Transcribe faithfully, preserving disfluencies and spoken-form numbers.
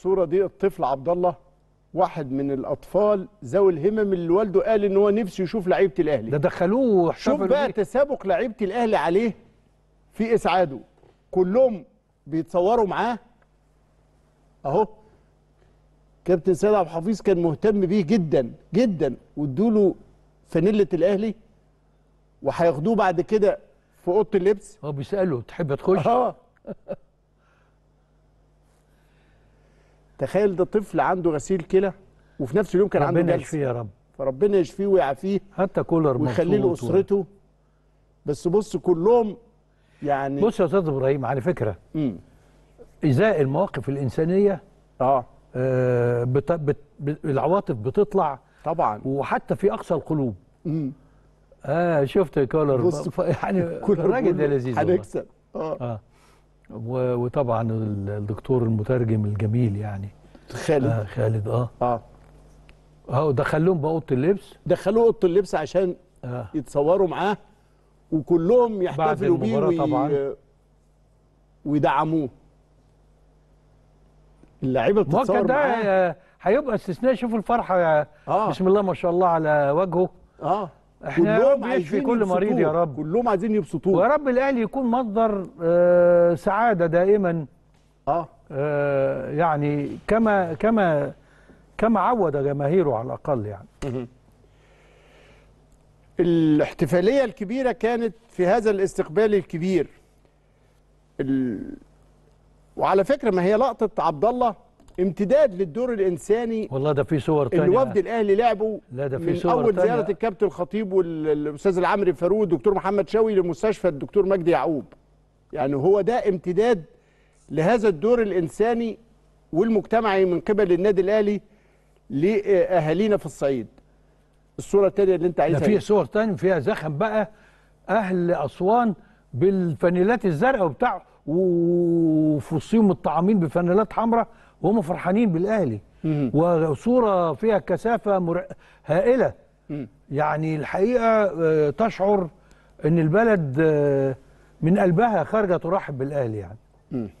الصوره دي الطفل عبد الله واحد من الاطفال ذوي الهمم اللي والده قال ان هو نفسه يشوف لعيبه الاهلي. ده دخلوه شوف بقى تسابق لعيبه الاهلي عليه في اسعاده، كلهم بيتصوروا معاه اهو. كابتن سيد عبد الحفيظ كان مهتم بيه جدا جدا، وادوا له فانيله الاهلي وهياخدوه بعد كده في اوضه اللبس. اه بيساله تحب تخش؟ اه تخيل ده طفل عنده غسيل كلى وفي نفس اليوم كان عنده جلسه. ربنا يشفيه يا رب، فربنا يشفيه ويعافيه حتى كولر ويخلي له اسرته و... بس بص كلهم يعني. بص يا استاذ ابراهيم على فكره امم ازاء المواقف الانسانيه اه, آه بت... بت... بت... العواطف بتطلع طبعا، وحتى في اقصى القلوب. امم اه شفت كولر بص ف... يعني الراجل ده لذيذ هنكسب اه, آه. وطبعا الدكتور المترجم الجميل يعني خالد آه خالد اه اه اه دخلهم بقى اوضه اللبس، دخلوه اوضه اللبس عشان آه. يتصوروا معاه وكلهم يحتفلوا بيه وي... ويدعموه. اللعيبه بتتصور معاه ده هيبقى استثناء. شوفوا الفرحه آه. بسم الله ما شاء الله على وجهه اه احنا كلهم عايزين كل مريض يا رب، كلهم عايزين يبسطوه يا رب. الاهلي يكون مصدر آه سعاده دائما آه. اه يعني كما كما كما عود جماهيره على الاقل يعني. الاحتفاليه الكبيره كانت في هذا الاستقبال الكبير ال... وعلى فكره ما هي لقطه عبد الله امتداد للدور الانساني. والله ده في صور تانية الوفد الاهلي لعبوا. لا ده في صور تانية من اول زياره الكابتن الخطيب والاستاذ العمري فاروق والدكتور محمد شاوي لمستشفى الدكتور مجدي يعقوب. يعني هو ده امتداد لهذا الدور الانساني والمجتمعي من قبل النادي الاهلي لاهالينا في الصعيد. الصوره التانية اللي انت عايزها. ده في صور تانية فيها زخم بقى اهل اسوان بالفانيلات الزرقاء وبتاع وفصيهم الطعامين بفانيلات حمراء وهم فرحانين بالاهلي. مم. وصوره فيها كثافه مر... هائله. مم. يعني الحقيقه تشعر ان البلد من قلبها خارجه ترحب بالاهلي يعني. مم.